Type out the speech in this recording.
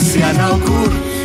anciana al cur.